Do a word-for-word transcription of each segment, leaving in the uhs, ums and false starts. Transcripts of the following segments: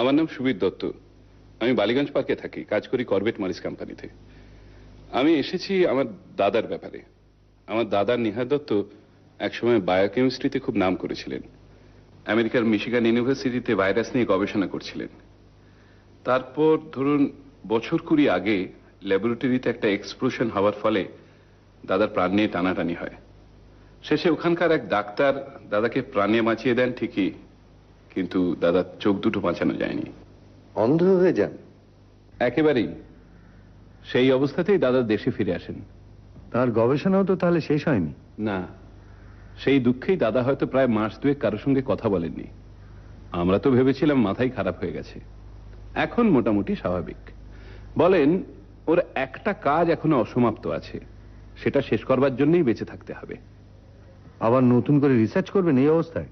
আমার নাম সুবীর দত্ত। আমি বালিগঞ্জ পার্কে থাকি, কাজ করি করবেট মরিস কোম্পানিতে। আমি এসেছি আমার দাদার ব্যাপারে। আমার দাদা নিহার দত্ত একসময় বায়োকেমিস্ট্রিতে খুব নাম করেছিলেন। আমেরিকার মিশিগান ইউনিভার্সিটিতে ভাইরাস নিয়ে গবেষণা করছিলেন। তারপর ধরুন বছর কুড়ি আগে ল্যাবরেটরিতে একটা এক্সপ্লোশন হওয়ার ফলে দাদার প্রাণ নিয়ে টানাটানি হয়। শেষে ওখানকার এক ডাক্তার দাদাকে প্রাণে বাঁচিয়ে দেন ঠিকই, কিন্তু দাদার চোখ দুটো বাঁচানো যায়নি, অন্ধ হয়ে যান একেবারেই। সেই অবস্থাতেই দাদা দেশে ফিরে আসেন। তার গবেষণাও তো তাহলে শেষ হয়নি? না, সেই দুঃখেই দাদা হয়তো প্রায় মাস দুয়েক কারোর সঙ্গে কথা বলেননি। আমরা তো ভেবেছিলাম মাথাই খারাপ হয়ে গেছে, এখন মোটামুটি স্বাভাবিক। বলেন ওর একটা কাজ এখনো অসমাপ্ত আছে, সেটা শেষ করবার জন্যই বেঁচে থাকতে হবে। আবার নতুন করে রিসার্চ করবেন এই অবস্থায়?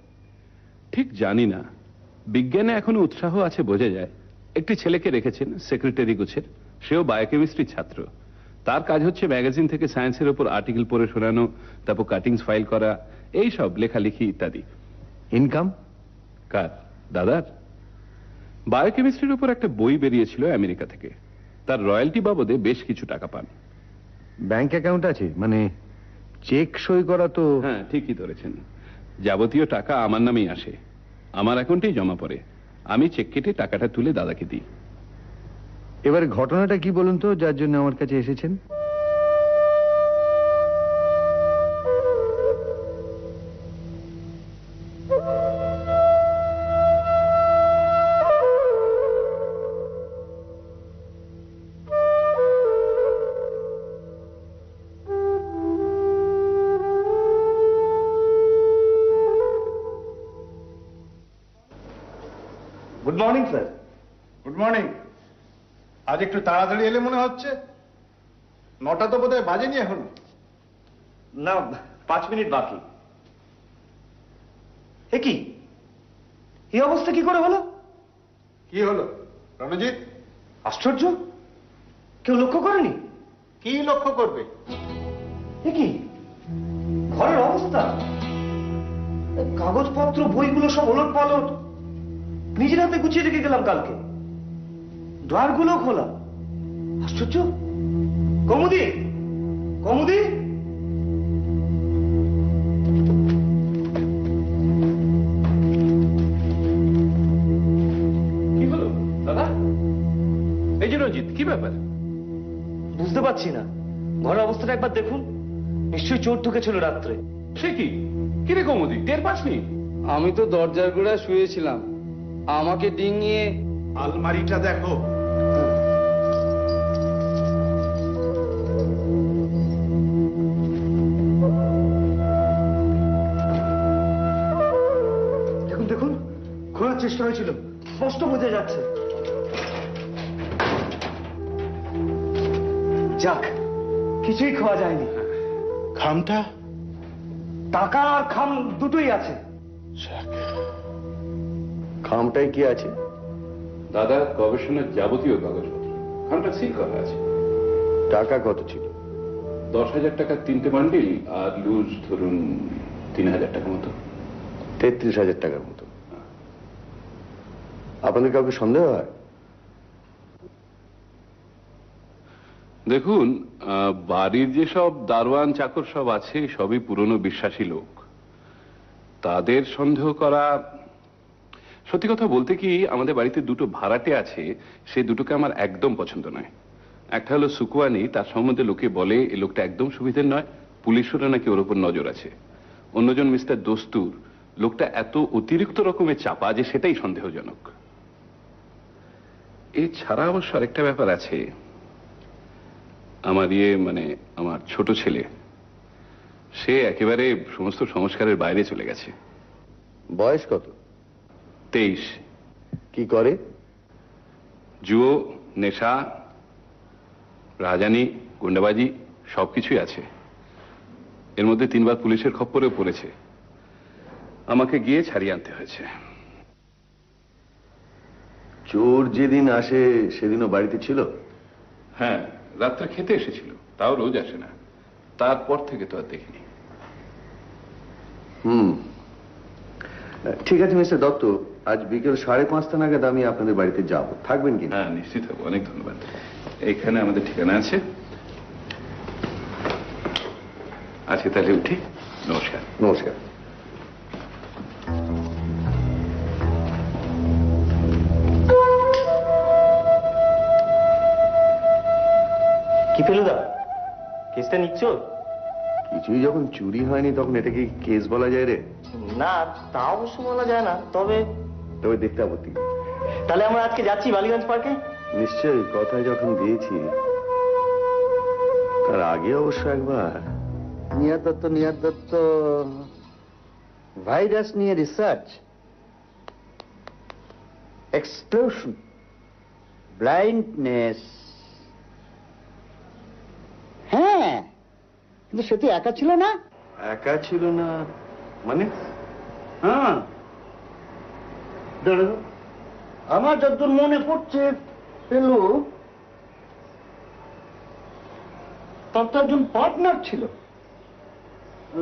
ঠিক জানি না, বিজ্ঞানে এখনো উৎসাহ আছে বোঝা যায়। একটি ছেলেকে রেখেছেন সেক্রেটারি গুছের, সেও বায়োকেমিস্ট্রির ছাত্র। তার কাজ হচ্ছে ম্যাগাজিন থেকে সায়েন্সের উপর আর্টিকেল পড়ে শোনানো, তারপর কাটিংস ফাইল করা, এই সব লেখালেখি ইত্যাদি। ইনকাম কার? দাদার। বায়োকেমিস্ট্রির উপর একটা বই বেরিয়েছিল আমেরিকা থেকে, তার রয়্যালটি বাবদে বেশ কিছু টাকা পান। ব্যাংক অ্যাকাউন্ট আছে, মানে চেক সই করা তো? হ্যাঁ, ঠিকই ধরেছেন। যাবতীয় টাকা আমার নামেই আসে, আমার অ্যাকাউন্টেই জমা পড়ে। আমি চেক কেটে টাকাটা তুলে দাদাকে দিই। এবার ঘটনাটা কি বলুন তো, যার জন্য আমার কাছে এসেছেন? Good morning sir. Good morning. আজ একটু তাড়াতাড়ি এলে মনে হচ্ছে। নটা তো বোধহয় বাজেনি এখন? না, পাঁচ মিনিট বাকি। এ কি, এই অবস্থা কি করে হলো? কি হলো রণজিৎ? আশ্চর্য, কেউ লক্ষ্য করেনি। কি লক্ষ্য করবে? এ কি ঘরের অবস্থা, কাগজপত্র বইগুলো সব ওলট পালট। নিজের হাতে গুছিয়ে রেখে গেলাম কালকে, দ্বারগুলো খোলা। আশ্চর্য। কমুদি, কমুদি। কি হলো দাদা? এই যে রঞ্জিত, কি ব্যাপার? বুঝতে পারছি না। ঘরের অবস্থাটা একবার দেখুন, নিশ্চয়ই চোর ঢুকেছিল রাত্রে। সে কি? কিরে কমুদি, টের পাসনি? আমি তো দরজার গোড়ায় শুয়েছিলাম, আমাকে ডিঙিয়ে। আলমারিটা দেখো। দেখুন দেখুন, খোলার চেষ্টা হয়েছিল, স্পষ্ট বোঝা যাচ্ছে। যাক, কিছুই খোয়া যায়নি। খামটা? টাকা আর খাম দুটোই আছে। খামটাই কি আছে? দাদা গবেষণার যাবতীয় কাগজপত্র। খামটা সিল করা আছে। টাকা কত ছিল? দশ হাজার টাকার তিনটে বান্ডিল আর লুজ ধরুন তিন হাজার টাকার মতো। তেত্রিশ হাজার টাকার মতো। আপনাদের কাউকে সন্দেহ হয়? দেখুন, বাড়ির যেসব দারোয়ান চাকর সব আছে, সবই পুরনো বিশ্বাসী লোক। তাদের সন্দেহ করা, সত্যি কথা বলতে কি, আমাদের বাড়িতে দুটো ভাড়াটে আছে, সেই দুটোকে আমার একদম পছন্দ নয়। একটা হলো সুকুয়ানি, তার সম্বন্ধে লোকে বলে এই লোকটা একদম সুবিধের নয়, পুলিশেরও নাকি ওর উপর নজর আছে। অন্যজন মিস্টার দস্তুর, লোকটা এত অতিরিক্ত রকমের চাপা যে সেটাই সন্দেহজনক। এছাড়া অবশ্য আরেকটা ব্যাপার আছে, আমার ইয়ে মানে আমার ছোট ছেলে, সে একেবারে সমস্ত সংস্কারের বাইরে চলে গেছে। বয়স কত? তেইশ। কি করে? জুয়ো, নেশা, রাজানি, গুন্ডাবাজি সবকিছুই আছে। এর মধ্যে তিনবার পুলিশের খপ্পরেও পড়েছে, আমাকে গিয়ে ছাড়িয়ে আনতে হয়েছে। চোর যেদিন আসে সেদিনও বাড়িতে ছিল? হ্যাঁ, রাত্রে খেতে এসেছিল, তাও রোজ আসে না। তারপর থেকে তো আর দেখিনি। হুম, ঠিক আছে মিস্টার দত্ত, आज बिकेल साढ़े पाँचटा नागाद आमी आपनादेर बाड़ीते जाबो थाकबेन किना? हाँ निश्चित थाकबो। अनेक धन्यवाद। एखाने आमादेर ठिकाना आछे। आजके ताहले उठी। नमस्कार। नमस्कार। कि फेलुदा केसटा निच्चो? কিছুই যখন চুরি হয়নি তখন এটাকে কেস বলা যায় রে? না তা অবশ্য বলা যায় না, তবে তবে দেখতে আপত্তি। তাহলে আমরা আজকে যাচ্ছি বালিগঞ্জ পার্কে? নিশ্চয়ই, কথা যখন দিয়েছি তার আগে অবশ্য একবার। নিহার দত্ত নিহার দত্ত ভাইরাস নিয়ে রিসার্চ, এক্সপ্লোশন, ব্লাইন্ডনেস। হ্যাঁ কিন্তু সে তো একা ছিল না। একা ছিল না মানে? হ্যাঁ দাঁড়াও, আমার যতদূর মনে পড়ছে পেলু তার তো একজন পার্টনার ছিল।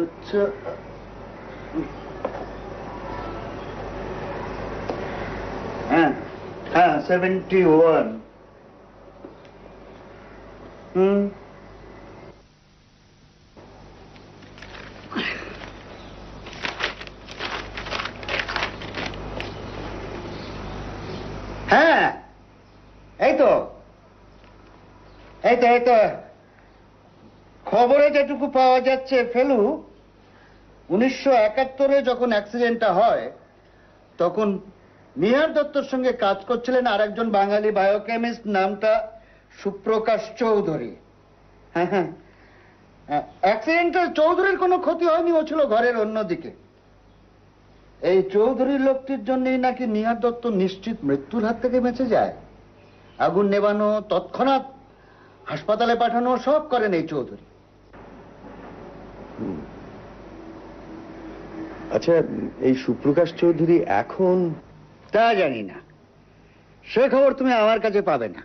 আচ্ছা হ্যাঁ হ্যাঁ সেভেন্টি ওয়ান হুম খবরে যেটুকু পাওয়া যাচ্ছে ফেলু উনিশশো একাত্তরে যখন অ্যাক্সিডেন্টটা হয় তখন নিহার দত্তর সঙ্গে কাজ করছিলেন আর একজন বাঙালি বায়োকেমিস্ট, নামটা সুপ্রকাশ চৌধুরী। হ্যাঁ হ্যাঁ অ্যাক্সিডেন্টে চৌধুরীর কোনো ক্ষতি হয়নি, ও ছিল ঘরের অন্যদিকে। এই চৌধুরীর লোকটির জন্যই নাকি নিহার দত্ত নিশ্চিত মৃত্যুর হাত থেকে বেঁচে যায়। আগুন নেভানো, তৎক্ষণাৎ হাসপাতালে পাঠানো সব করেন এই চৌধুরী। আচ্ছা এই সুপ্রকাশ চৌধুরী এখন? তা জানি না, সে খবর তুমি আমার কাছে পাবে না।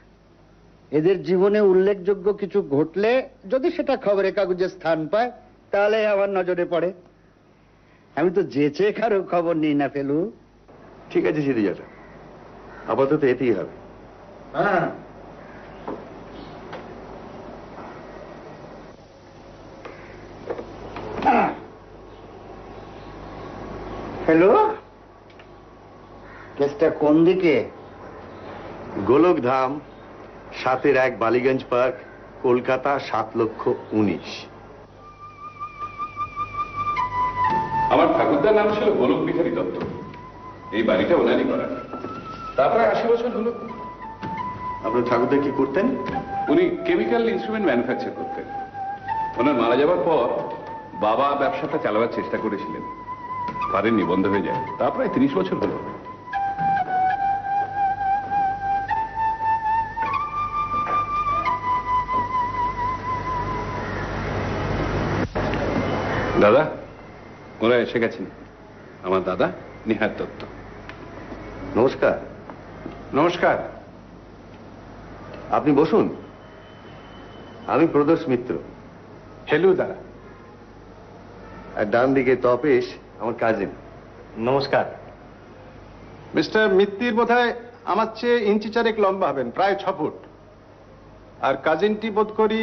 এদের জীবনে উল্লেখযোগ্য কিছু ঘটলে যদি সেটা খবরের কাগজে স্থান পায় তাহলে আমার নজরে পড়ে। আমি তো যেচে কারো খবর নিই না ফেলু। ঠিক আছে সিরিজাটা আপাতত এতেই হবে। হ্যাঁ হ্যালো, কেসটা কোন দিকে? গোলকধাম, সাতের এক, বালিগঞ্জ পার্ক, কলকাতা, সাত লক্ষ উনিশ। আমার ঠাকুরদার নাম ছিল গোলক বিহারী দত্ত, এই বাড়িটা ওনারই করা। তারপরে আশি বছর হল। আপনার ঠাকুরদার কি করতেন? উনি কেমিক্যাল ইনস্ট্রুমেন্ট ম্যানুফ্যাকচার করতেন। ওনার মারা যাবার পর বাবা ব্যবসাটা চালাবার চেষ্টা করেছিলেন, পারেননি, বন্ধ হয়ে যায়। তা প্রায় তিরিশ বছর হল। দাদা ওরা এসে গেছেন, আমার দাদা নিহার দত্ত। নমস্কার। নমস্কার। আপনি বসুন। আমি প্রদোষ মিত্র। হ্যালো দাদা। আর ডান দিকে তপেশ, আমার কাজিন। নমস্কার। মিস্টার মিত্তির বোধহয় আমার চেয়ে ইঞ্চি চারেক লম্বা হবেন, প্রায় ছ ফুট। আর কাজিনটি বোধ করি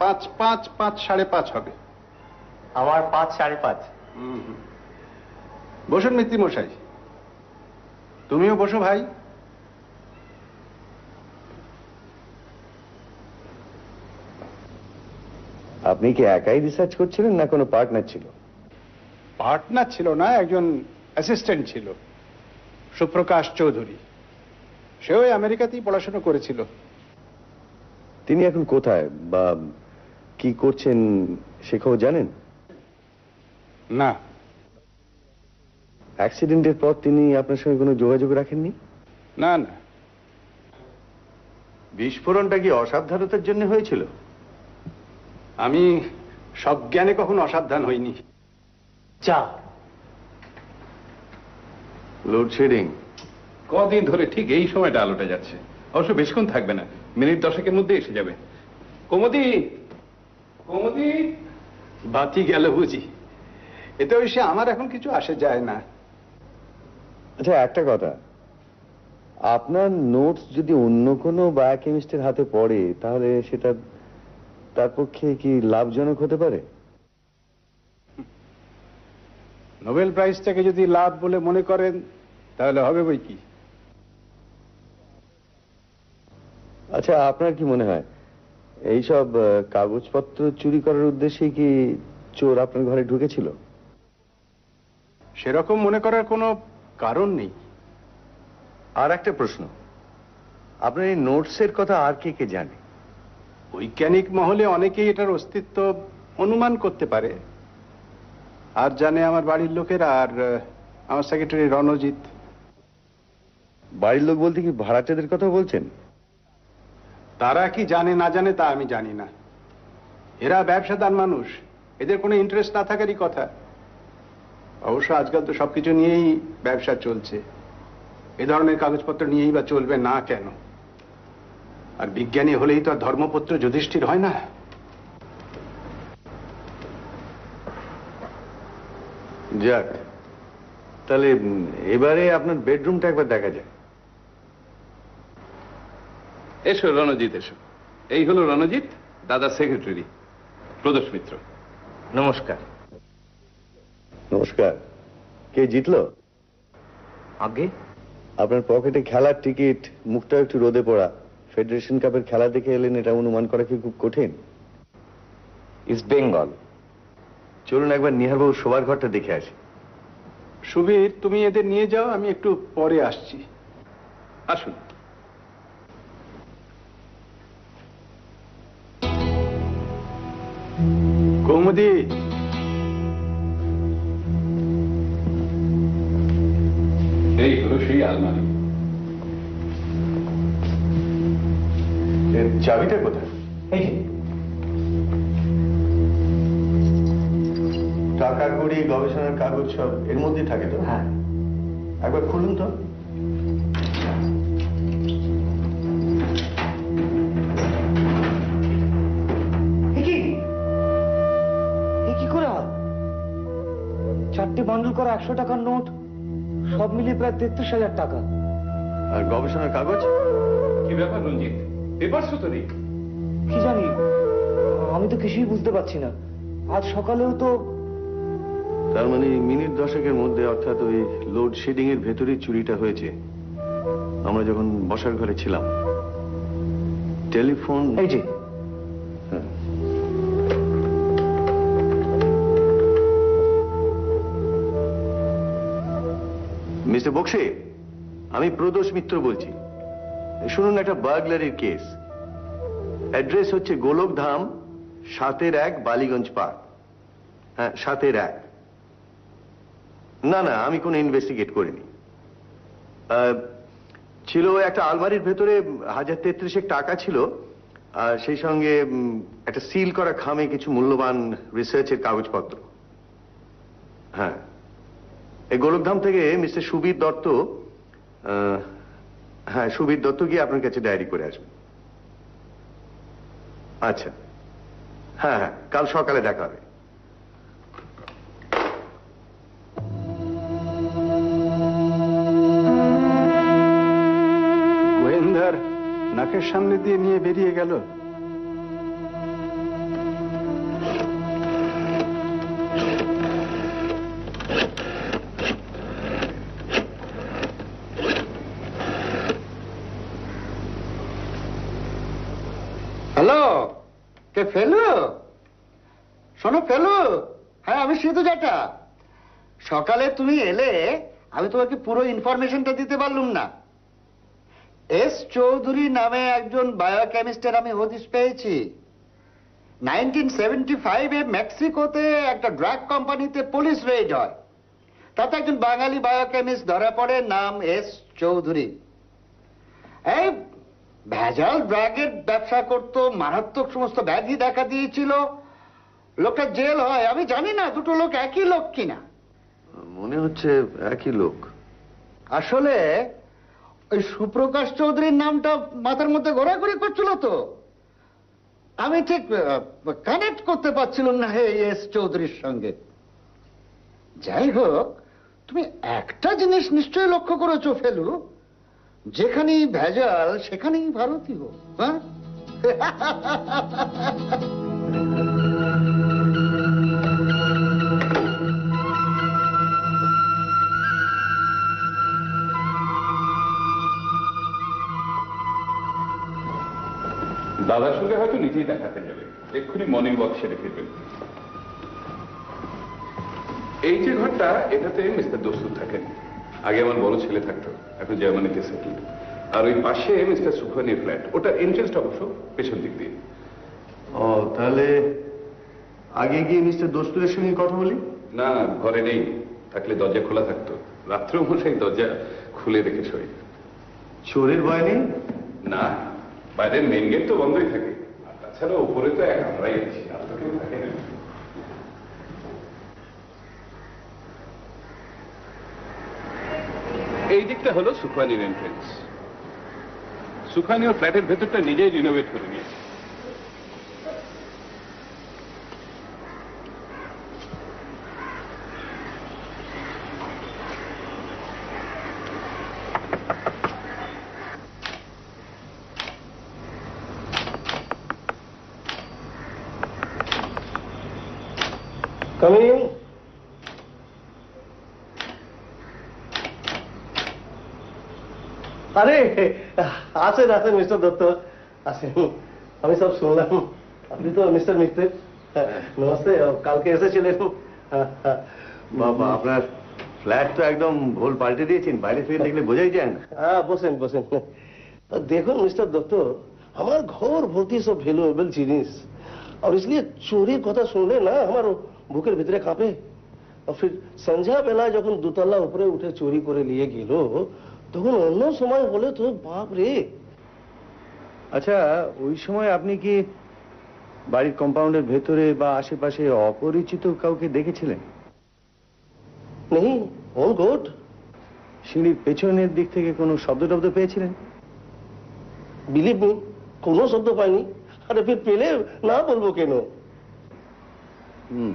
পাঁচ পাঁচ পাঁচ সাড়ে পাঁচ হবে। আমার পাঁচ সাড়ে পাঁচ। বসুন মিত্তি মশাই, তুমিও বসো ভাই। আপনি কি একাই রিসার্চ করছিলেন না কোনো পার্টনার ছিল? পার্টনার ছিল না, একজন অ্যাসিস্ট্যান্ট ছিল, সুপ্রকাশ চৌধুরী। সেও আমেরিকাতেই পড়াশোনা করেছিল। তিনি এখন কোথায় বা কি করছেন সেটাও জানেন না? অ্যাক্সিডেন্টের পর তিনি আপনার সঙ্গে কোনো যোগাযোগ রাখেননি? না না। বিস্ফোরণটা কি অসাবধানতার জন্য হয়েছিল? আমি সজ্ঞানে কখনো অসাবধান হইনি। চা লোডশেডিং কদিন ধরে ঠিক এই সময়টা আলোটা যাচ্ছে, অবশ্য বেশিক্ষণ থাকবে না, মিনিট দশেকের মধ্যে এসে যাবে। কোমদি কোমদি বাতি গেল বুঝি? এতে অবশ্যই আমার এখন কিছু আসে যায় না। अच्छा एक कथा आपनार नोट्स यदि अन्य कोनो बायोकेमिस्टर हाथे पड़े ताहले सेटा तार पक्षे कि लाभजनक होते पारे नोबेल प्राइज टाके यदि लाभ बोले मने करेन ताहले होबे बोई कि अच्छा आपनार कि मने हय एई सब कागजपत्र चुरी करार उद्देश्ये कि चोर आपनार घरे ढुकेछिलो सेरकम मने करार कोनो कारण नेई आर एक प्रश्न आपनार नोट्सेर कथा आर के के जाने वैज्ञानिक महले अनेकेई एटार अस्तित्व अनुमान करते पारे आर जाने आमार बाड़ीर लोकेरा आर आमार सेक्रेटारी रणजित बाड़ीर लोक बोलते कि भाड़ाटेदेर कथा बोलछेन तारा कि जाने ना जाने ता आमी जानि ना एरा ब्यबसादार मानुष एदेर कोनो इंटरेस्ट ना थाकारोई कथा अवश्य आजकल तो सबकिछु नियेई ब्यबसा चलछे ए धरनेर कागजपत्र नियेई बा चलबे ना केन आर विज्ञानी हलेई तो धर्मपुत्र युधिष्ठिर हय ना যাক তাহলে এবারে আপনার বেডরুমটা একবার দেখা যায় এসো রণজিৎ এসো এই হলো রণজিৎ দাদা সেক্রেটারি প্রদোষ মিত্র নমস্কার নমস্কার কে জিতলো আগে আপনার পকেটে খেলার টিকিট মুখটা একটু রোদে পড়া ফেডারেশন কাপের খেলা দেখে এলেন এটা অনুমান করা কি খুব কঠিন ইস্ট বেঙ্গল चलून एक बार निहार बाबू शोवार घर देखे आसि सुबीर तुमी एदेर निये जाओ आमी एकटू परे आसछि आसुन कौमुदी এই ঘুষি আলমারি এর চাবিটা কোথায় এই টাকা কড়ি গবেষণার কাগজ সব এর মধ্যেই থাকে তো হ্যাঁ একবার খুলুন তো এই কি এই কি করা চারটি বান্ডল করা একশো টাকার নোট সব মিলিয়ে প্রায় তেত্রিশ হাজার টাকা আর গবেষণার কাগজ কি ব্যাপার রঞ্জিত পেপার সূত্র নেই কি জানি আমি তো কিছুই বুঝতে পারছি না আজ সকালেও তো তার মানে মিনিট দশেকের মধ্যে অর্থাৎ ওই লোড শেডিং এর ভেতরেই চুরিটা হয়েছে আমরা যখন বসার ঘরে ছিলাম টেলিফোন এই যে মিস্টার বক্সি আমি প্রদোষ মিত্র বলছি শুনুন একটা বার্গলারির কেস অ্যাড্রেস হচ্ছে গোলকধাম সাতের এক বালিগঞ্জ পার্ক হ্যাঁ সাতের এক না না আমি কোনো ইনভেস্টিগেট করিনি ছিল একটা আলমারির ভেতরে এক হাজার তেত্রিশ টাকা ছিল আর সেই সঙ্গে একটা সিল করা খামে কিছু মূল্যবান রিসার্চের কাগজপত্র হ্যাঁ এই গোলকধাম থেকে মিস্টার সুবীর দত্ত হ্যাঁ সুবীর দত্ত গিয়ে আপনার কাছে ডায়েরি করে আসবে আচ্ছা হ্যাঁ হ্যাঁ কাল সকালে দেখা হবে নাকের সামনে দিয়ে নিয়ে বেরিয়ে গেল হ্যালো কে ফেলু শোনো ফেলু হ্যাঁ আমি সেতু জাটা সকালে তুমি এলে আমি তোমাকে পুরো ইনফরমেশনটা দিতে পারলাম না এস চৌধুরী নামে একজন বায়োকেমিস্টের আমি হদিশ পেয়েছি উনিশশো পঁচাত্তর এ মেক্সিকোতে একটা ড্রাগ কোম্পানিতে পুলিশ রেড হয় তাতে একজন বাঙালি বায়োকেমিস্ট ধরা পড়ে নাম এস চৌধুরী এই ভেজাল ড্রাগের ব্যবসা করত মারাত্মক সমস্ত ব্যাধি দেখা দিয়েছিল লোকটা জেল হয় আমি জানি না দুটো লোক একই লোক কিনা মনে হচ্ছে একই লোক আসলে ওই সুপ্রকাশ চৌধুরীর নামটা মাথার মধ্যে ঘোরাঘুরি করছিল তো আমি ঠিক কানেক্ট করতে পারছিলাম না হে এস চৌধুরীর সঙ্গে যাই হোক তুমি একটা জিনিস নিশ্চয় লক্ষ্য করেছো ফেলু, যেখানেই ভেজাল সেখানেই ভারতীয়। হ্যাঁ, দাদার সঙ্গে হয়তো নিজেই দেখাতে যাবে, এক্ষুনি মর্নিং ওয়াক সেরে ফিরবেন। এই যে ঘরটা, এটাতে মিস্টার দস্তুর থাকেন। আগে আমার বড় ছেলে থাকতো, এখন জার্মানিতে সেটেল। আর ওই পাশে মিস্টার সুখানির ফ্ল্যাট, ওটার এন্ট্রেন্সটা অবশ্য পেছন দিক দিয়ে। ও, তাহলে আগে গিয়ে মিস্টার দস্তুরের সঙ্গে কথা বলি? না, ঘরে নেই, থাকলে দরজা খোলা থাকতো। রাত্রেও মশাই দরজা খুলে রেখে শোয়। চোরের ভয় নেই? না, বাইরের মেন গেট তো বন্ধই থাকে, আর তাছাড়া ওপরে তো এক আমরাই আছি, আর তো কেউ থাকে না। এই দিকটা হলো সুখানির এন্ট্রেন্স। সুখানি ওর ফ্ল্যাটের ভেতরটা নিজেই রিনোভেট করে নিয়েছে। Coming. अरे आसेन आसेन मिस्टर दत्त आसेन, हमें सब सुनल अपनी तो मिस्टर मित्र नमस्ते कल के ऐसे चले बाबा अपना फ्लैट तो एकदम भूल पाल्टे दिए बाहर फिर देखने बोझाई जाए हाँ बसें बसें तो देखो मिस्टर दत्त हमार घर भर्ती सब भेलुएबल जिनिस और इसलिए चोरी कथा सुनले ना हमारो बुकर भीतरे कांपे और फिर संध्या बेला जो दुतला ऊपर उठे चोरी कर लिए गलो তখন অন্য সময় হলে তো বাপ রে। আচ্ছা, ওই সময় আপনি কি বাড়ির কম্পাউন্ডের ভেতরে বা আশেপাশে অপরিচিত কাউকে দেখেছিলেন? নেই, অল গুড। সিঁড়ির পেছনের দিক থেকে কোনো শব্দ টব্দ পেয়েছিলেন? বিলিভ মি, কোনো শব্দ পাইনি। আরে ফির পেলে না বলবো কেন। হুম,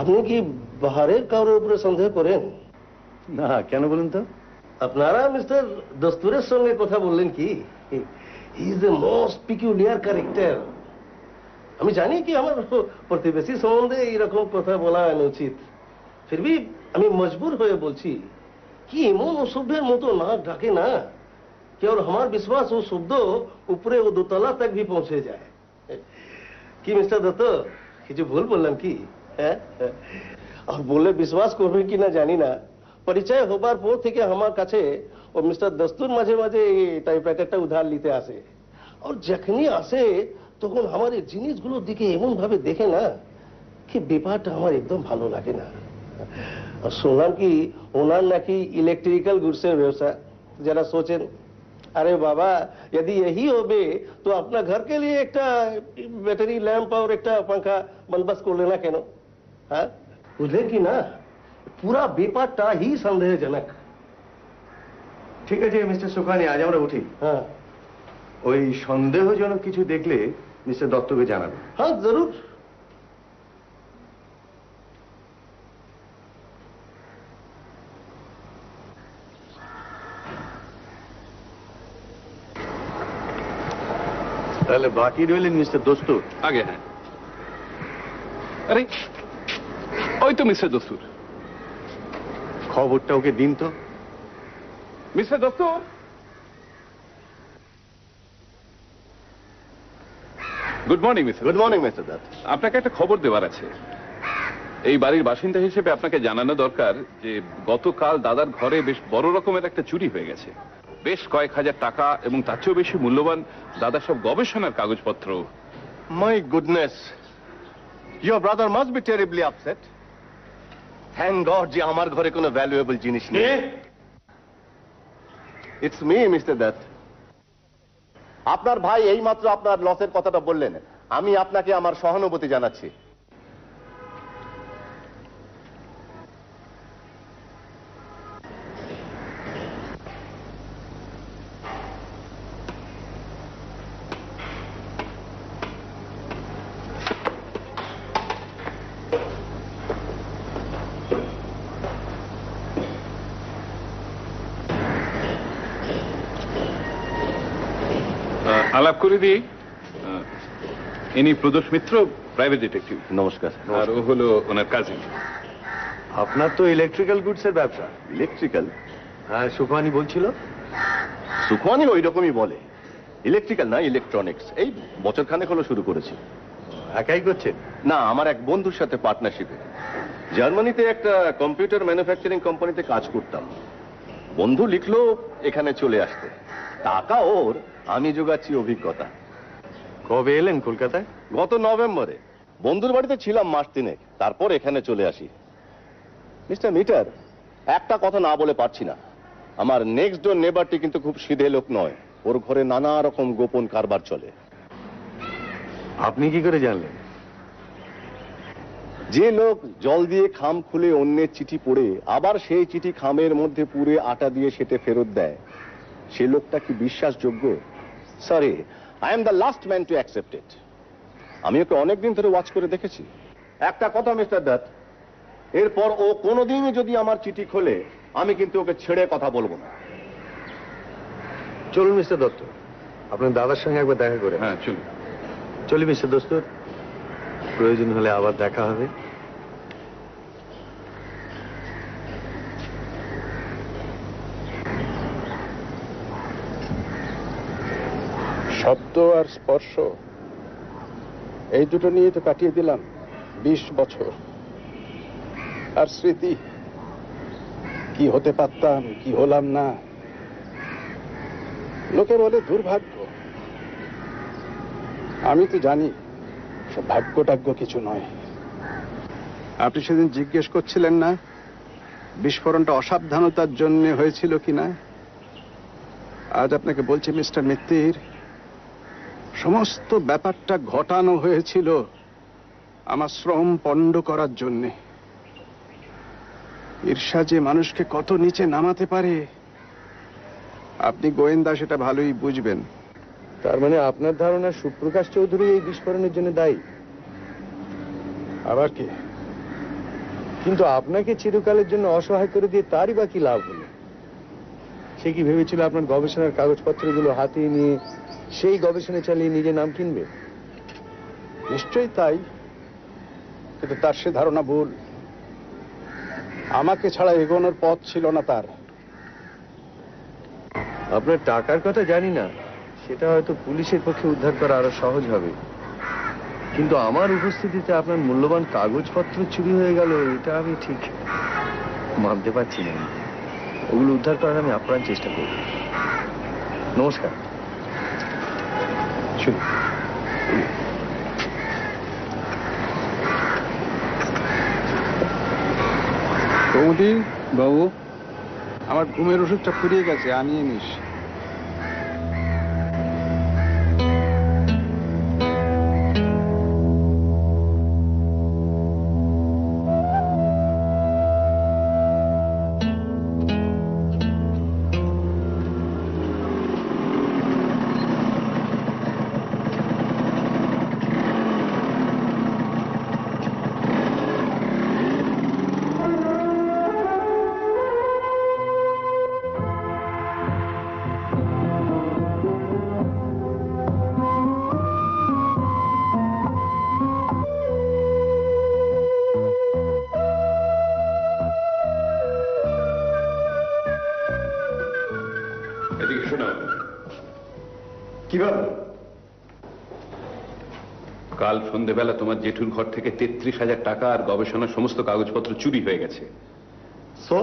আপনি কি বাহারের কারোর উপরে সন্দেহ করেন? না, কেন বলুন তো? আপনারা মিস্টার দস্তুরের সঙ্গে কথা বললেন কি? He is a most peculiar character. আমি জানি কি আমার প্রতিবেশী সম্বন্ধে এইরকম কথা বলা অনুচিত, ফির ভি আমি মজবুর হয়ে বলছি কি এমন অসভ্যের মতো নাক ডাকে না কি, আর আমার বিশ্বাস ও শব্দ উপরে ও দোতলা তক ভি পৌঁছে যায়। কি মিস্টার দত্ত, কিছু ভুল বললাম কি? হ্যাঁ, আর বললে বিশ্বাস করবেন কি না জানি না। পরিচয় হবার পর থেকে আমার কাছে ও মিস্টার দস্তুর মাঝে মাঝে টাইপরাইটারটা উধার নিতে আসে, আর যখনই আসে তখন আমার এই জিনিসগুলোর দিকে এমনভাবে দেখে না কি ব্যাপারটা আমার একদম ভালো লাগে না। আর শুনলাম কি ওনার নাকি ইলেকট্রিক্যাল গুডসের ব্যবসা, যারা সোচেন আরে বাবা যদি এই হবে তো আপনার ঘরকে লিয়ে একটা ব্যাটারি ল্যাম্প আর একটা পাখা বন্দোবস্ত করলে না কেন। হ্যাঁ, বুঝলেন কি না, পুরা ব্যাপারটা হি সন্দেহজনক। ঠিক আছে মিস্টার সুখানি, আজ আমরা উঠি। হ্যাঁ, ওই সন্দেহজনক কিছু দেখলে মিস্টার দত্তকে জানাবেন। হ্যাঁ, জরুর। তাহলে বাকি রইলেন মিস্টার দস্তুর। আগে হ্যাঁ, আরে ওই তো মিস্টার দস্তুর, খবরটা ওকে দিন তো। Mister Dutta, good morning. Mister good morning mister Dutta, আপনাকে একটা খবর দেওয়ার আছে। এই বাড়ির বাসিন্দা হিসেবে আপনাকে জানানো দরকার যে গতকাল দাদার ঘরে বেশ বড় রকমের একটা চুরি হয়ে গেছে। বেশ কয়েক হাজার টাকা এবং তার চেয়েও বেশি মূল্যবান দাদার সব গবেষণার কাগজপত্র। My goodness, your brother must be terribly upset. Thank God, जी हमारे घरे कोनो valuable जिनिस नहीं। It's me, Mister Dutt. आपनार भाई यही मात्र आपनार लॉसेर कथाटा बोललेन, आमी आपनाके आमार सहानुभूति जानाच्छि। आलाप कर दी इनी प्रदोष मित्र प्राइवेट डिटेक्टिव। नमस्कार। और वो हलो उनर काजिन। अपना तो इलेक्ट्रिकल गुड्सের ব্যবসা। इलेक्ट्रिकल हाँ सुखवानी बोलছিল। सुखवानी ওই রকমই বলে ইলেকট্রিক্যাল না ইলেকট্রনিক্স এই বছরখানেক হলো শুরু করেছি। একাই করছেন? না আমার এক বন্ধুর সাথে পার্টনারশিপে জার্মানিতে একটা কম্পিউটার ম্যানুফ্যাকচারিং কোম্পানিতে কাজ করতাম। বন্ধু লিখলো এখানে চলে আসতে। টাকা ওর আমি যোগাচ্ছি অভিজ্ঞতা। কবে এলেন কলকাতায়? গত নভেম্বরে বন্ধুর বাড়িতে ছিলাম মাস তিনেক তারপর এখানে চলে আসি। মিস্টার মিটার একটা কথা না বলে পারছি না। আমার নেক্সট ডোর নেবারটি কিন্তু খুব সিধে লোক নয়। ওর ঘরে নানা রকম গোপন কারবার চলে। আপনি কি করে জানলেন? যে লোক জল দিয়ে খাম খুলে অন্যের চিঠি পড়ে আবার সেই চিঠি খামের মধ্যে পুরে আটা দিয়ে সেটা ফেরত দেয় সে লোকটা কি বিশ্বাসযোগ্য? Sorry, I am the last man to accept it. আমি ওকে অনেকদিন ধরে ওয়াচ করে দেখেছি। একটা কথা মিস্টার দত্ত, এরপর ও কোনোদিনই যদি আমার চিঠি খোলে আমি কিন্তু ওকে ছেড়ে কথা বলবো না। চলুন মিস্টার দত্ত আপনার দাদার সঙ্গে একবার দেখা করে। হ্যাঁ চলুন। চলি মিস্টার দত্ত, প্রয়োজন হলে আবার দেখা হবে। শব্দ আর স্পর্শ এই দুটো নিয়ে তো কাটিয়ে দিলাম বিশ বছর। আর স্মৃতি কি হতে পারতাম কি হলাম না। লোকে বলে দুর্ভাগ্য, আমি তো জানি ভাগ্যটাগ্য কিছু নয়। আপনি সেদিন জিজ্ঞেস করছিলেন না বিস্ফোরণটা অসাবধানতার জন্য হয়েছিল কিনা। আজ আপনাকে বলছি মিস্টার মিত্তির, সমস্ত ব্যাপারটা ঘটানো হয়েছিল আমার শ্রম পণ্ড করার জন্যে। ঈর্ষা যে মানুষকে কত নিচে নামাতে পারে আপনি গোয়েন্দা সেটা ভালোই বুঝবেন। তার মানে আপনার ধারণা সুপ্রকাশ চৌধুরী এই বিস্ফোরণের জন্য দায়ী? আবার কি? কিন্তু আপনাকে চিরকালের জন্য অসহায় করে দিয়ে তারই বা কি লাভ হলো? সে কি ভেবেছিল আপনার গবেষণার কাগজপত্রগুলো হাতিয়ে নিয়ে সেই গবেষণা চালিয়ে নিজে নাম কিনবে? নিশ্চয়ই তাই, কিন্তু তার সে ধারণা ভুল। আমাকে ছাড়া এগোনোর পথ ছিল না তার। আপনার টাকার কথা জানি না, সেটা হয়তো পুলিশের পক্ষে উদ্ধার করা আরো সহজ হবে, কিন্তু আমার উপস্থিতিতে আপনার মূল্যবান কাগজপত্র চুরি হয়ে গেল এটা আমি ঠিক মানতে পারছি না। ওগুলো উদ্ধার করার আমি আপ্রাণ চেষ্টা করব। নমস্কার। কৌদি বাবু আমার ঘুমের ওষুধটা ফুরিয়ে গেছে, আনিয়ে নিস। কাল সন্ধ্যেবেলা তোমার জেঠুর ঘর থেকে তেত্রিশ হাজার টাকা আর গবেষণার সমস্ত কাগজপত্র চুরি হয়ে গেছে। সো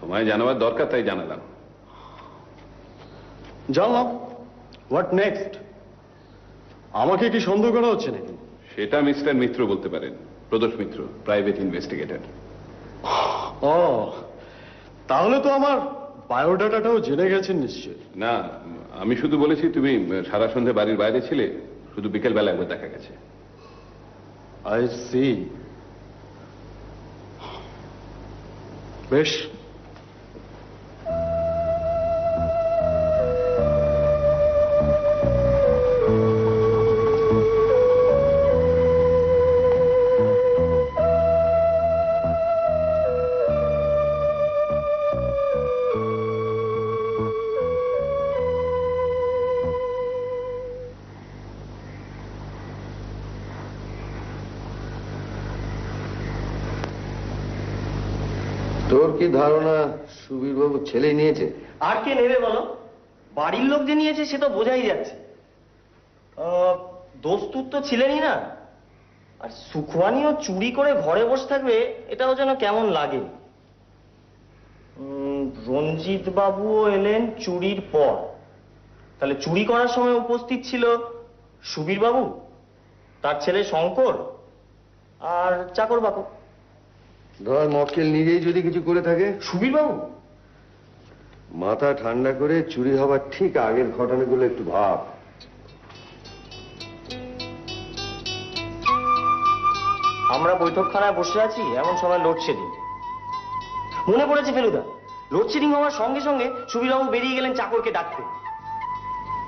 তোমায় জানাবার দরকার তাই জানালাম। জানলাম। What next? আমাকে কি সন্দেহ করা হচ্ছে নাকি? সেটা মিস্টার মিত্র বলতে পারেন, প্রদোষ মিত্র, প্রাইভেট ইনভেস্টিগেটর। ও তাহলে তো আমার বায়োডাটাটাও জেনে গেছেন নিশ্চয়ই। না আমি শুধু বলেছি তুমি সারা সন্ধ্যে বাড়ির বাইরে ছিলে, শুধু বিকেল বেলা একবার দেখা গেছে। I see. বেশ তোর কি ধারণা সুবীর বাবু ছেলে নিয়েছে? আর কে নেবে বলো, বাড়ির লোক যে নিয়েছে সে তো বোঝাই যাচ্ছে। দস্তুর তো ছিলেনই না, আর সুখওয়ানিও চুরি করে ঘরে বসে থাকবে, এটাও যেন কেমন লাগে। রঞ্জিত বাবুও এলেন চুরির পর, তাহলে চুরি করার সময় উপস্থিত ছিল সুবীর বাবু, তার ছেলে শঙ্কর আর চাকর বাকর। ধর মক্কেল নিজেই যদি কিছু করে থাকে। সুবীর বাবু মাথা ঠান্ডা করে চুরি হবার ঠিক আগের ঘটনাগুলো একটু ভাব। আমরা বৈঠকখানায় বসে আছি, এমন সময় লোডশেডিং মনে পড়েছে ফেলুদা। লোডশেডিং হওয়ার সঙ্গে সঙ্গে সুবীরবাবু বেরিয়ে গেলেন চাকরকে ডাকতে।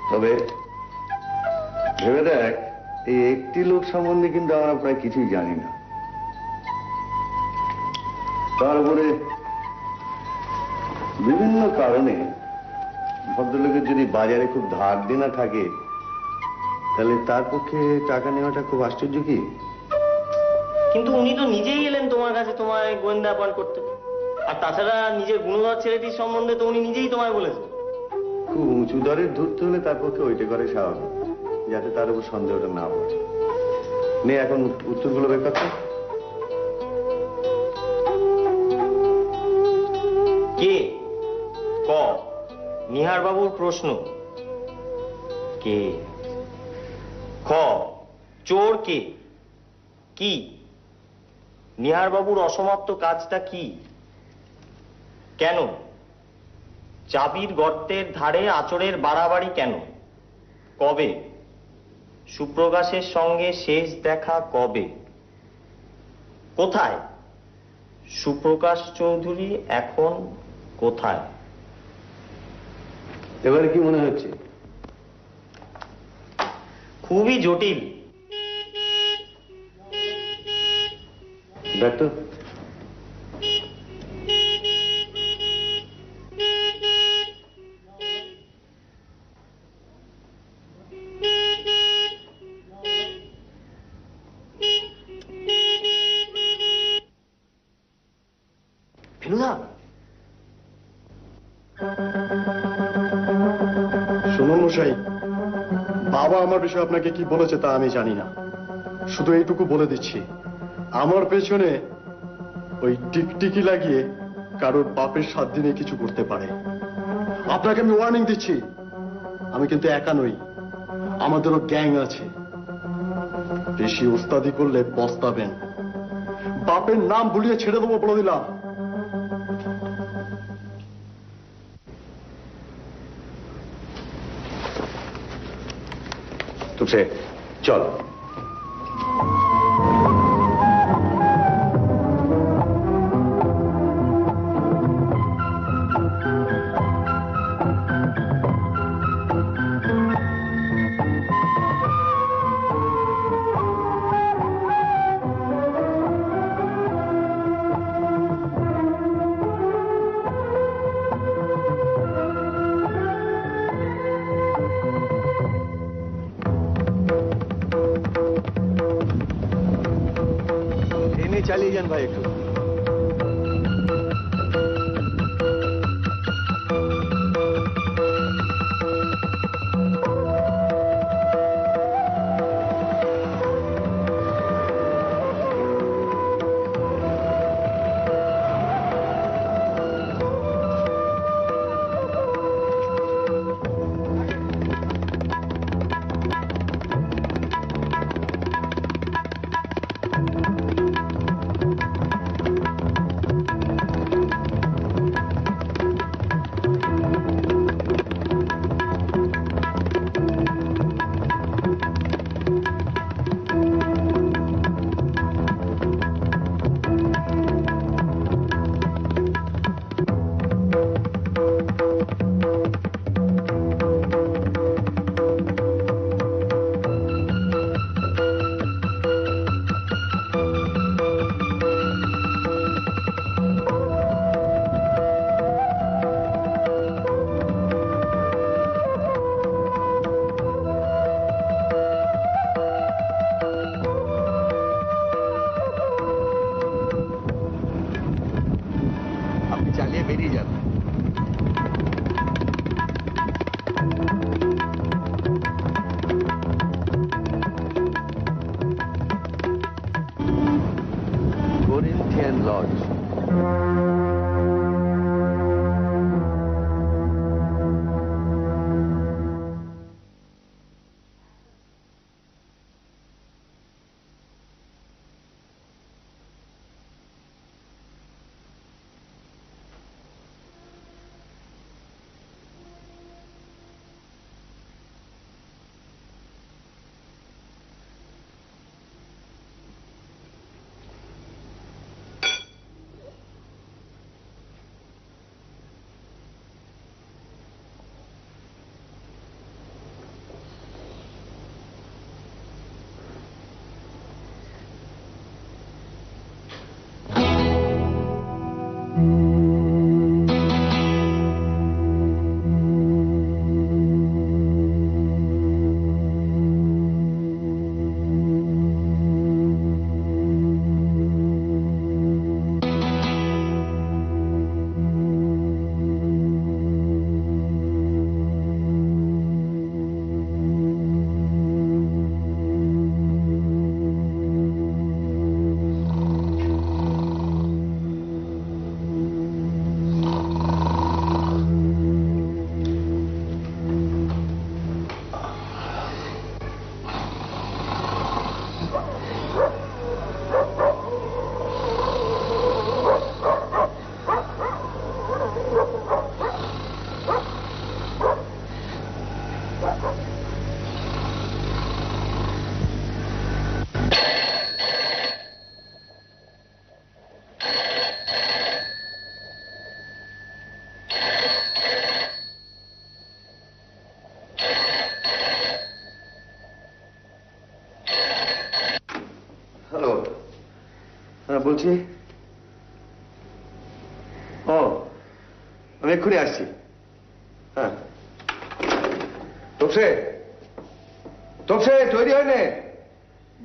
তবে ভেবে দেখ, এই একটি লোক সম্বন্ধে কিন্তু আমরা প্রায় কিছুই জানি না। তার উপরে বিভিন্ন কারণে ভদ্রলোকের যদি বাজারে খুব ধার দেনা থাকে, তাহলে তার পক্ষে টাকা নেওয়াটা খুব আশ্চর্য কি? কিন্তু উনি তো নিজেই এলেন তোমার কাছে তোমায় গোয়েন্দা অ্যাপয়েন্ট করতে, আর তাছাড়া নিজের গুণধর ছেলেটির সম্বন্ধে তো উনি নিজেই তোমায় বলেছেন। খুব উঁচু দরের ধরতে হলে তার পক্ষে ওইটা করে স্বাভাবিক, যাতে তার উপর সন্দেহটা না পড়ে। নে এখন উত্তরগুলো বের করতে। কে ক নিহার বাবুর প্রশ্ন, কে খ চোর কে, কি নিহার বাবুর অসমাপ্ত কাজটা কি, কেন চাবির গর্তের ধারে আচরের বাড়াবাড়ি, কেন কবে সুপ্রকাশের সঙ্গে শেষ দেখা, কবে কোথায় সুপ্রকাশ চৌধুরী এখন কোথায়। এবারে কি মনে হচ্ছে? খুবই জটিল ডাক্তার। আমার বিষয়ে আপনাকে কি বলেছে তা আমি জানি না, শুধু এইটুকু বলে দিচ্ছি, আমার পেছনে ওই টিকটিকি লাগিয়ে কারোর বাপের সাত দিনে কিছু করতে পারে। আপনাকে আমি ওয়ার্নিং দিচ্ছি, আমি কিন্তু একা নই, আমাদেরও গ্যাং আছে। বেশি ওস্তাদি করলে পস্তাবেন, বাপের নাম ভুলিয়ে ছেড়ে দেবো বলে দিলাম। तुमसे चल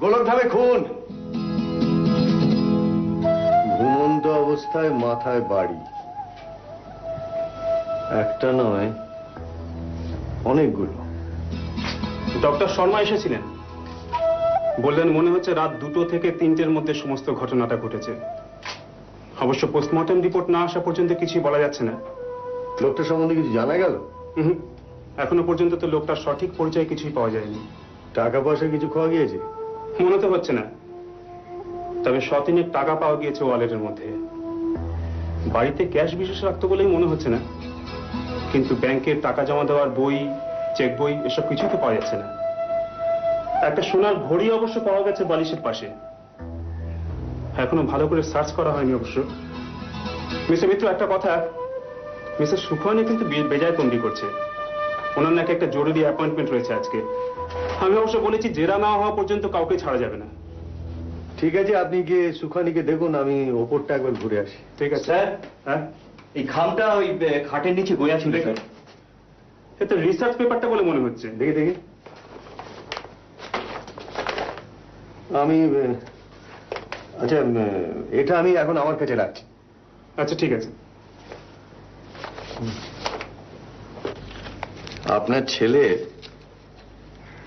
गोलकधामे खून घुमंत अवस्थाय माथाय बाड़ी एकटा नय अनेकगुलो डॉक्टर शर्मा एसेछिलेन बोलें मन हम रात दुटो थेके तीनटेर मध्य समस्त घटनाटा घटेছে अवश्य पोस्टमर्टम रिपोर्ट ना आसा पर्यन्त किछुई बला जाच्छे ना लोकटार सम्बन्धे किछु जाना गेल एखोनो पर्यन्त तो लोकटार सठिक परिचय किछुई पावा जायनि टाका पयसा किछु खोया गियेছে मने तो होच्छे ना तबे शतिनेक टाका पावा गियेছে ওয়ালেটের মধ্যে বাড়িতে ক্যাশ বিশেষ রাখতো বলেই মনে হচ্ছে না কিন্তু ব্যাংকে টাকা জমা দেওয়ার বই চেক বই এসব কিছুই তো পাওয়া যাচ্ছে না একটা সোনার ঘড়ি অবশ্য পাওয়া গেছে বালিশের পাশে এখনো ভালো করে সার্চ করা হয়নি অবশ্য মিসেস মিত্র একটা কথা মিসেস সুখানে কিন্তু বেজায় তন্ডি করছে ওনার নাকি একটা জরুরি অ্যাপয়েন্টমেন্ট রয়েছে আজকে আমি অবশ্য বলেছি জেরা না হওয়া পর্যন্ত কাউকে ছাড়া যাবে না ঠিক আছে আপনি গিয়ে সুখানিকে দেখুন আমি ওপরটা একবার ঘুরে আসি ঠিক আছে স্যার হ্যাঁ এই খামটা ওই খাটের নিচে গোয়া ছিল স্যার এটা রিসার্চ পেপারটা বলে মনে হচ্ছে দেখি দেখি আমি আচ্ছা এটা আমি এখন আমার কাছে রাখছি আচ্ছা ঠিক আছে আপনার ছেলে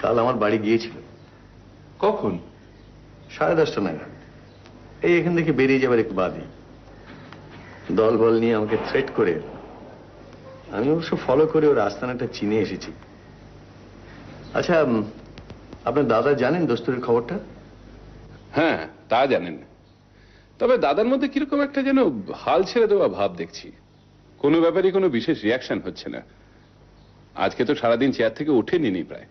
কাল আমার বাড়ি গিয়েছিল কখন সাড়ে দশটা নাগাদ এই এখান থেকে বেরিয়ে যাবার একটু বাদে দলবল নিয়ে আমাকে থ্রেট করে আমি অবশ্য ফলো করে ওর আস্তানাটা চিনে এসেছি আচ্ছা আপনার দাদা জানেন দস্তুরের খবরটা হ্যাঁ তা জানেন তবে দাদার মধ্যে কিরকম একটা যেন হাল ছেড়ে দেওয়া ভাব দেখছি কোনো ব্যাপারে কোনো বিশেষ রিয়াকশন হচ্ছে না আজকে তো সারাদিন চেয়ার থেকে ওঠেনি নি প্রায়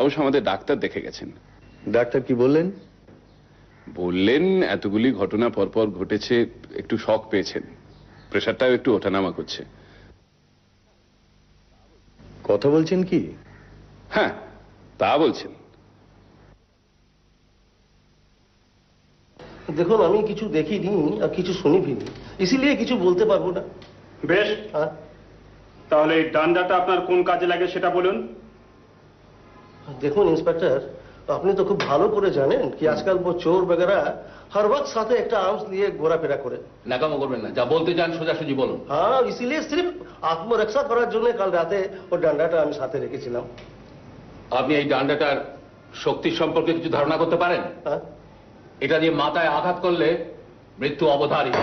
অবশ্য আমাদের ডাক্তার দেখে গেছেন ডাক্তার কি বললেন বললেন এতগুলি ঘটনা পরপর ঘটেছে একটু শক পেয়েছেন প্রেশারটাও একটু ওঠানামা করছে কথা বলছেন কি হ্যাঁ তা বলছেন দেখুন আমি কিছু দেখিনি আর কিছু শুনিনি इसलिए কিছু বলতে পারবো না বেশ হ্যাঁ তাহলে ডান্ডাটা আপনার কোন কাজে লাগে সেটা বলুন দেখুন ইন্সপেক্টর আপনি তো খুব ভালো করে জানেন কি আজকাল বড় চোর বগেরা हर वक्त সাথে একটা আর্মস নিয়ে ঘোরাফেরা করে নাকামো করবেন না যা বলতে চান সোজাসুজি বলুন হ্যাঁ इसलिए सिर्फ আত্মরক্ষা করার জন্য কাল রাতে ওই ডান্ডাটা আমি সাথে রেখেছিলাম আপনি এই ডান্ডাটার শক্তি সম্পর্কে কিছু ধারণা করতে পারেন হ্যাঁ এটা দিয়ে মাথায় আঘাত করলে মৃত্যু অবধারিত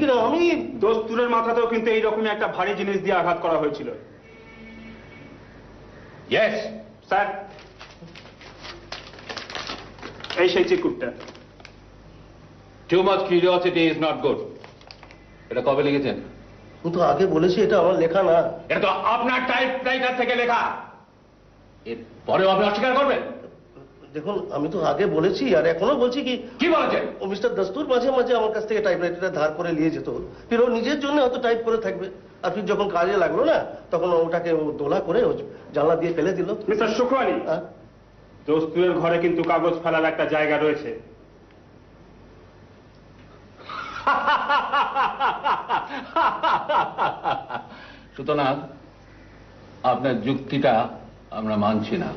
কিন্তু আমি দস্তুরের মাথাতেও কিন্তু এই রকম একটা ভারী জিনিস দিয়ে আঘাত করা হয়েছিল यस স্যার এই সেই চিকুটটা too much curiosity is not good এটা কবে লিখেছেন তুমি তো আগে বলেছি এটা আমার লেখা না এটা তো আপনার টাইপ রাইটার থেকে লেখা এরপরে আপনি অস্বীকার করবেন দেখুন আমি তো আগে বলেছি আর এখনো বলছি কি কি বলেছেন ও মিস্টার দস্তুর মাঝে মাঝে আমার কাছ থেকে টাইপরাইটারটা ধার করে নিয়ে যেত ফির ও নিজের জন্য হয়তো টাইপ করে থাকবে আর ফির যখন কাজে লাগলো না তখন ওটাকে দোলা করে জানলা দিয়ে ফেলে দিল মিস্টার সুখানি দস্তুরের ঘরে কিন্তু কাগজ ফেলার একটা জায়গা রয়েছে সুতরাং আপনার যুক্তিটা আমরা মানছি না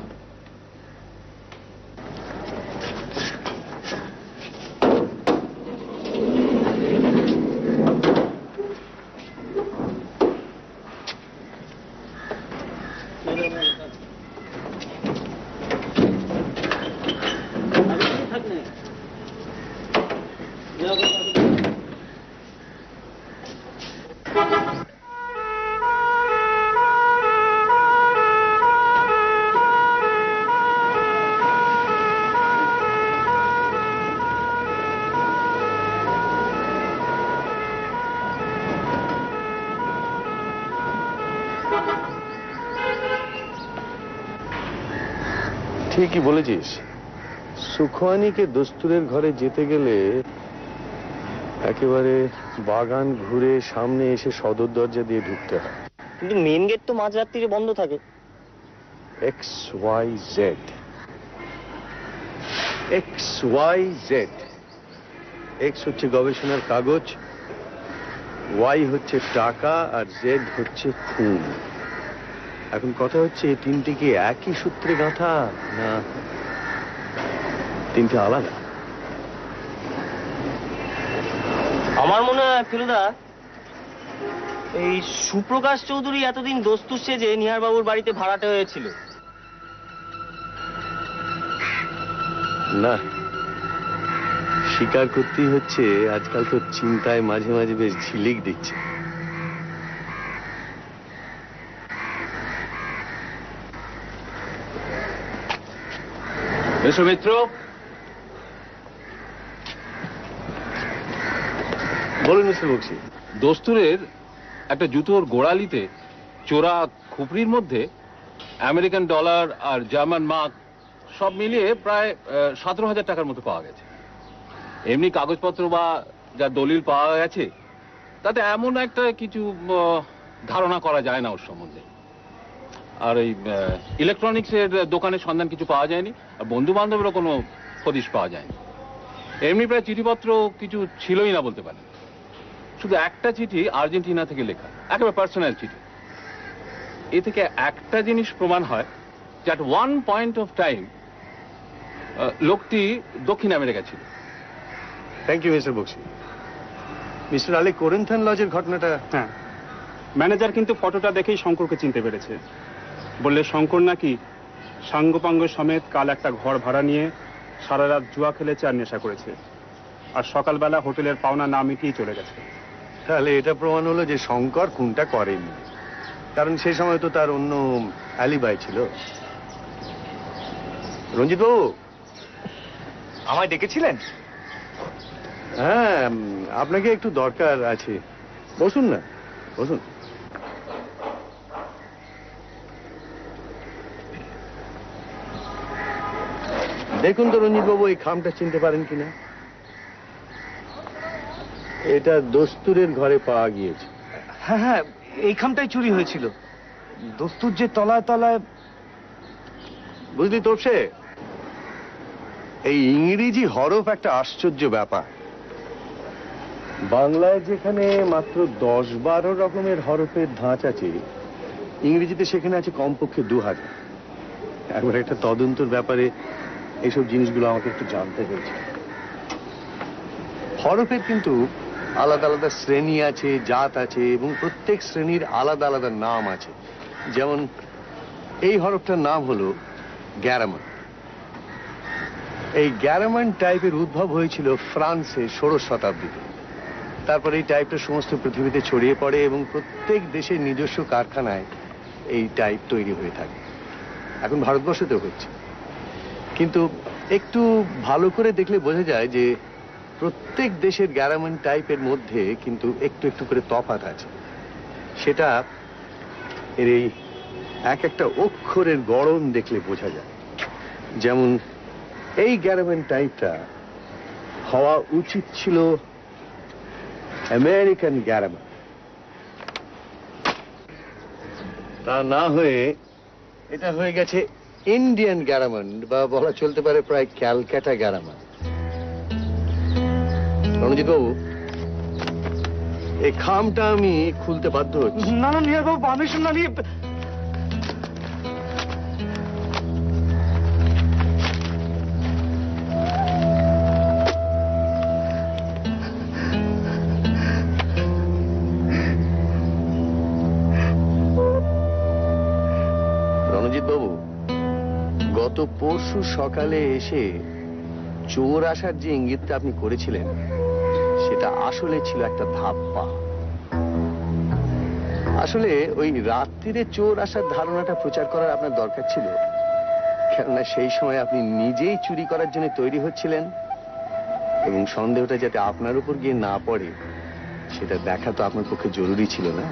কি বলেছিস সুখানিকে দস্তুরের ঘরে যেতে গেলে একেবারে বাগান ঘুরে সামনে এসে সদর দরজা দিয়ে ঢুকতে হয় কিন্তু মেইন গেট তো মাঝরাত্রিরে বন্ধ থাকে X Y Z X Y Z X হচ্ছে গবেষণার কাগজ, ওয়াই হচ্ছে টাকা আর জেড হচ্ছে খুন। এখন কথা হচ্ছে এই তিনটি কি একই সূত্রে গাঁথা না তিনটি আলাদা? আমার মনে হয় ফেলুদা, এই সুপ্রকাশ চৌধুরী এতদিন দস্তুর সেজে নিহার বাবুর বাড়িতে ভাড়াটে হয়েছিল না? স্বীকার করতেই হচ্ছে আজকাল তো চিন্তায় মাঝে মাঝে বেশ ঝিলিক দিচ্ছে। মিত্র, বলুন মিস্টার বক্সি। দস্তুরের একটা জুতোর গোড়ালিতে চোরা খুপড়ির মধ্যে আমেরিকান ডলার আর জার্মান মার্ক সব মিলিয়ে প্রায় সতেরো হাজার টাকার মতো পাওয়া গেছে। এমনি কাগজপত্র বা যা দলিল পাওয়া গেছে তাতে এমন একটা কিছু ধারণা করা যায় না ওর সম্বন্ধে। আর ওই ইলেকট্রনিক্সের দোকানের সন্ধান কিছু পাওয়া যায়নি, আর বন্ধু বান্ধবেরও কোনো হদিশ পাওয়া যায়নি। এমনি প্রায় চিঠিপত্র কিছু ছিলই না বলতে পারেন। শুধু একটা চিঠি আর্জেন্টিনা থেকে লেখা, একেবারে পার্সোনাল চিঠি। এ থেকে একটা জিনিস প্রমাণ হয় যে at one point of time লোকটি দক্ষিণ আমেরিকা ছিল। Thank you mister Bakshi. Mister Ali, Corinthian লজের ঘটনাটা? হ্যাঁ, ম্যানেজার কিন্তু ফটোটা দেখেই শঙ্করকে চিনতে পেরেছে। বললে শঙ্কর নাকি সাঙ্গপাঙ্গ সমেত কাল একটা ঘর ভাড়া নিয়ে সারা রাত জুয়া খেলেছে আর নেশা করেছে, আর সকালবেলা হোটেলের পাওনা না মিটিয়েই চলে গেছে। তাহলে এটা প্রমাণ হলো যে শঙ্কর খুনটা করেনি, কারণ সেই সময় তো তার অন্য অ্যালিবাই ছিল। রঞ্জিতবাবু, আমায় ডেকেছিলেন? হ্যাঁ, আপনাকে একটু দরকার আছে। বসুন না, বসুন। দেখুন তো রঞ্জিতবাবু, এই খামটা চিনতে পারেন কিনা। এটা দস্তুরের ঘরে পাওয়া গিয়েছে। হ্যাঁ হ্যাঁ, এই খামটাই চুরি হয়েছিল। দস্তুর যে তলায় তলায়, বুঝলি তোপসে, এই ইংরেজি হরফ একটা আশ্চর্য ব্যাপার। বাংলায় যেখানে মাত্র দশ বারো রকমের হরফের ধাঁচ আছে, ইংরেজিতে সেখানে আছে কমপক্ষে দু হাজার। একবার একটা তদন্তর ব্যাপারে এইসব জিনিসগুলো আমাকে একটু জানতে হয়েছে। হরফের কিন্তু আলাদা আলাদা শ্রেণী আছে, জাত আছে, এবং প্রত্যেক শ্রেণীর আলাদা আলাদা নাম আছে। যেমন এই হরফটার নাম হলো গ্যারামন্ড। এই গ্যারামন্ড টাইপের উদ্ভব হয়েছিল ফ্রান্সে ষোড়শ শতাব্দীতে। তারপরে এই টাইপটা সমস্ত পৃথিবীতে ছড়িয়ে পড়ে এবং প্রত্যেক দেশের নিজস্ব কারখানায় এই টাইপ তৈরি হয়ে থাকে। এখন ভারতবর্ষতেও হচ্ছে, কিন্তু একটু ভালো করে দেখলে বোঝা যায় যে প্রত্যেক দেশের গ্যারামন্ড টাইপের মধ্যে কিন্তু একটু একটু করে তফাৎ আছে। সেটা এর এই এক একটা অক্ষরের গড়ন দেখলে বোঝা যায়। যেমন এই গ্যারামন্ড টাইপটা হওয়া উচিত ছিল আমেরিকান গ্যারামন্ড, তা না হয়ে এটা হয়ে গেছে ইন্ডিয়ান গ্যারামন্ড, বা বলা চলতে পারে প্রায় ক্যালকাটা গ্যারামন্ড। রণজিৎ বাবু, এই খামটা আমি খুলতে বাধ্য হচ্ছি। না না নিহার বাবু, পারমিশন না নিয়ে। পরশু সকালে এসে চোর আসার যে ইঙ্গিতটা আপনি করেছিলেন, সেটা আসলে ছিল একটা ধাপ্পা। আসলে ওই রাত্রিরে চোর আসার ধারণাটা প্রচার করার আপনার দরকার ছিল, কেননা সেই সময় আপনি নিজেই চুরি করার জন্য তৈরি হচ্ছিলেন, এবং সন্দেহটা যাতে আপনার উপর গিয়ে না পড়ে সেটা দেখা তো আপনার পক্ষে জরুরি ছিল না।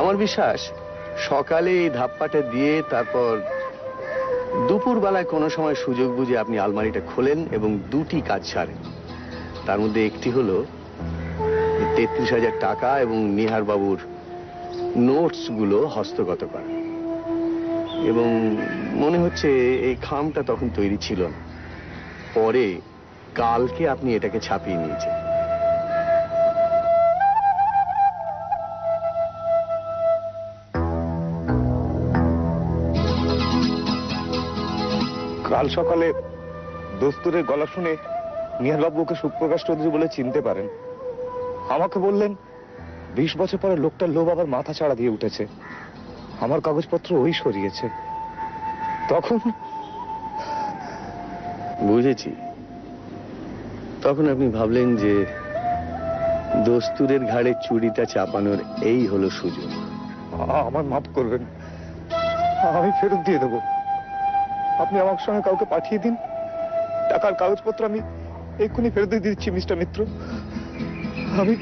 আমার বিশ্বাস সকালে এই ধাপ্পাটা দিয়ে তারপর দুপুরবেলায় কোনো সময় সুযোগ বুঝে আপনি আলমারিটা খোলেন এবং দুটি কাজ ছাড়েন। তার মধ্যে একটি হলো তেত্রিশ হাজার টাকা এবং নিহারবাবুর নোটসগুলো হস্তগত করা, এবং মনে হচ্ছে এই খামটা তখন তৈরি ছিল না, পরে काल के आपने ये टके छापी नीचे काल सकाले दोस्तों गला शुने निहार बाबू के सुप्रकाश चौधरी बोले चिनते पारेन आमाके बोलेन बीस बछर परे लोकटार लोभ आबार माथा छाड़ा दिए उठेछे आमार कागजपत्र ओई सरिएछे तखन बुझेछि तखन आपनि भाबलेन जे दोस्तुरेर घाड़े चुड़िटा चापानोर एई हलो सुयोग आमार माफ करबेन आमि फेरत दिए देब आपनि आमार संगे काउके पाठिए दिन टाकार कागजपत्र आमि एखुनि फेरत दिए दिच्छि मिस्टर मित्र आमि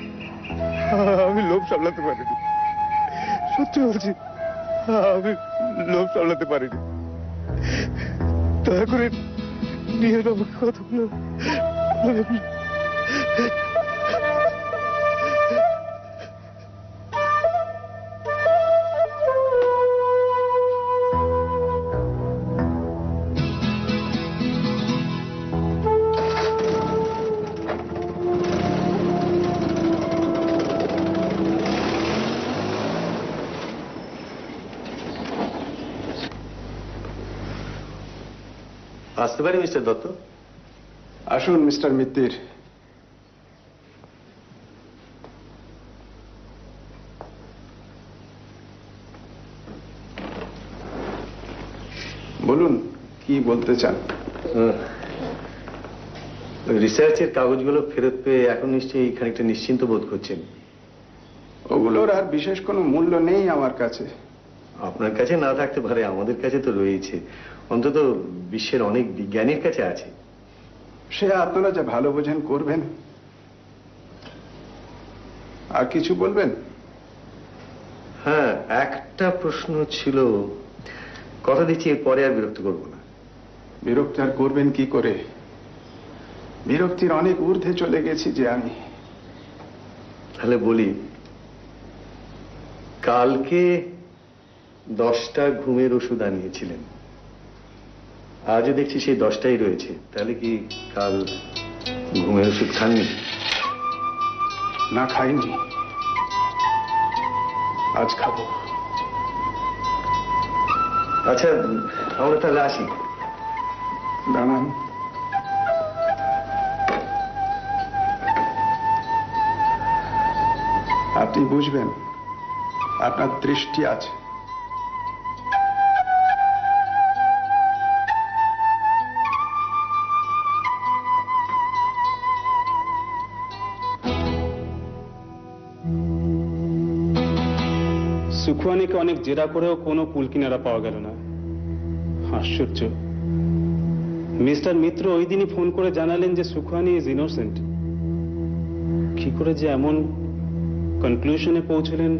आमि लोभ সামলাতে পারিনি সত্যি বলছি আমি লোভ সামলাতে পারিনি দয়া করে নিয়ে নাও কথাগুলো আসতে পারি মিস্টার দত্ত আসুন মিস্টার মিত্তির বলুন কি বলতে চান রিসার্চের কাগজগুলো ফেরত পেয়ে এখন নিশ্চয়ই খানিকটা নিশ্চিন্ত বোধ করছেন ওগুলোর আর বিশেষ কোনো মূল্য নেই আমার কাছে আপনার কাছে না থাকতে পারে আমাদের কাছে তো রয়েছে অন্তত বিশ্বের অনেক বিজ্ঞানীর কাছে আছে সে আপনারা যা ভালো বোঝেন করবেন আর কিছু বলবেন হ্যাঁ একটা প্রশ্ন ছিল কথা দিচ্ছি পরে আর বিরক্ত করব না বিরক্ত আর করবেন কি করে বিরক্তির অনেক ঊর্ধ্বে চলে গেছি যে আমি তাহলে বলি কালকে দশটা ঘুমের ওষুধ আনিয়েছিলেন आज देखी से दसटाई रही है कि कल घुमे ओषुध खान ना खाई आज खा अच्छा हमारे तेल आसि दाना आपनी बुझबें आपनार दृष्टि आज सुखुआनी के अनेक जेरा कुल किनारा पावा गेल ना आश्चर्य मिस्टर मित्र ओई दिनই फोन करे जानालेन जे सुखुआनी इज इनोसेंट की करे जे एमन कनक्लुशने पौंछलेन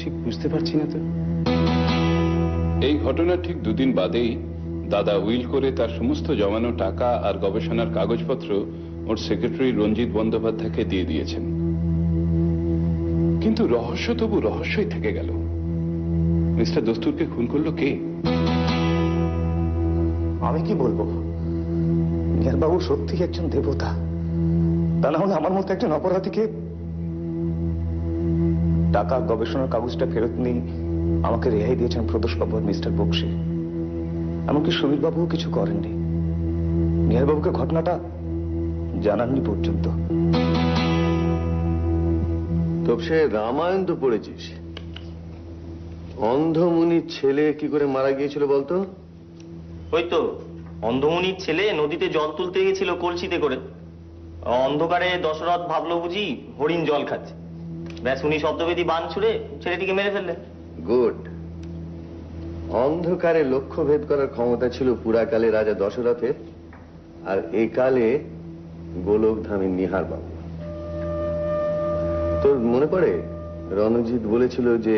ठीक बुझते पारछि ना तो এই ঘটনা ঠিক দুদিন বাদেই দাদা উইল করে তার সমস্ত জমানো টাকা আর গবেষণার কাগজপত্র ওর সেক্রেটারি রঞ্জিত বন্দ্যোপাধ্যায়কে দিয়ে দিয়েছেন কিন্তু রহস্য তবু রহস্যই থেকে গেল मिस्टर दस्तूर के खून करलो के आमी की बोलबो निहार बाबू सत्यि एकजन देवता ताना होले आमार मतो एकजन अपराधीके टाका गवेषणार कागजटा फेरत निये आमाके रेहाई दियेछेन प्रदोष बाबू मिस्टर बक्शी एमनकि सुमित बाबू किछु करेननि निहार बाबूके घटनाटा जानाननि पर्यन्त तबसे रामायण तो पढ़ेछिस अंधमुनि छेले की करे मारा गियेछिल बोलतो ओई तो अंधमुनि छेले नदीते जल तुलते गेछिल कलसीते करे अंधकारे दशरथ भाबलो बुझी हरिण जल खाच्छे बस उनि शब्दवेदी बाण छुड़े छेलेटिके मेरे फेललेन गुड अंधकारे लक्ष्य भेद करार क्षमता छिल पुराकाले राजा दशरथेर आर एई काले गोलोकधामेर निहार बाबू तोर मने पड़े রণজিৎ বলেছিল যে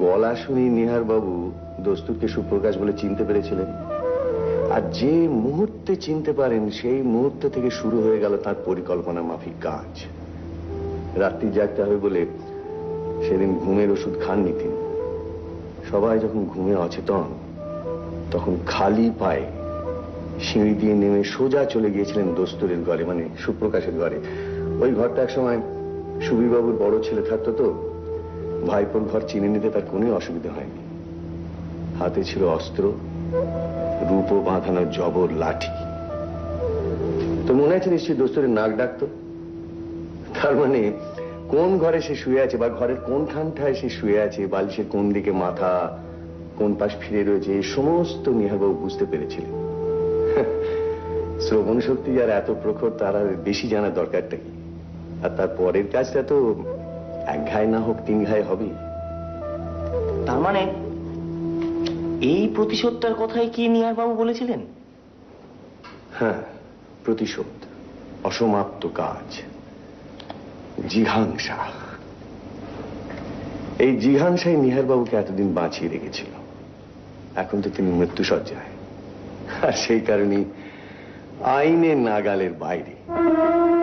गला शुनी निहार बाबू दस्तूर के सुप्रकाश बोले चिनते पेरेछिलेन आर जे मुहूर्ते चिनते पारेन सेई मुहूर्त थेके शुरू हये गेल तार परिकल्पना माफिक काज रात्रि जागते हबे बोले सेदिन घुमेर ओषुध खाननि तिनि सबाई जखन घुमे अचेतन तखन खाली पाए सीढ़ी दिए नेमे सोजा चले गए दोस्तुरेर घरे माने सुप्रकाशेर घरे। ओई घरटा एक समय सुबीर बाबुर बड़ो छेले थाकतो तो भाईपोर घर चिने निते तार कोनो असुविधा हयनि। हाथे छिलो अस्त्र, रूपो बाঁধানো जबर लाठी। तो मने आछे निश्चय दोस्तुरेर नाक डाकतो। तार माने कोन घरे से शुए आछे बा घरेर कोन खानटाय से शुए आछे, बालिशेर कोन दिके माथा कोन पाश फिरे रयेछे समस्त निहार बाबू बुझते पेरेछिलेन। श्रवण शक्ति यार एत प्रखर तारा बेशी जाना दरकार थाकी आर तारपरेर काजटा तो एक घाय ना होक तीन घाय होबे। तार माने এই প্রতিশোধটার কথাই কি নিহার বাবু বলেছিলেন? হ্যাঁ, প্রতিশোধ, অসমাপ্ত কাজ, জিহাংসা। এই জিহাংসাই নিহার বাবুকে এতদিন বাঁচিয়ে রেখেছিল। এখন তো তিনি মৃত্যুসজ্জায়। আর সেই কারণে আইনে নাগালের বাইরে।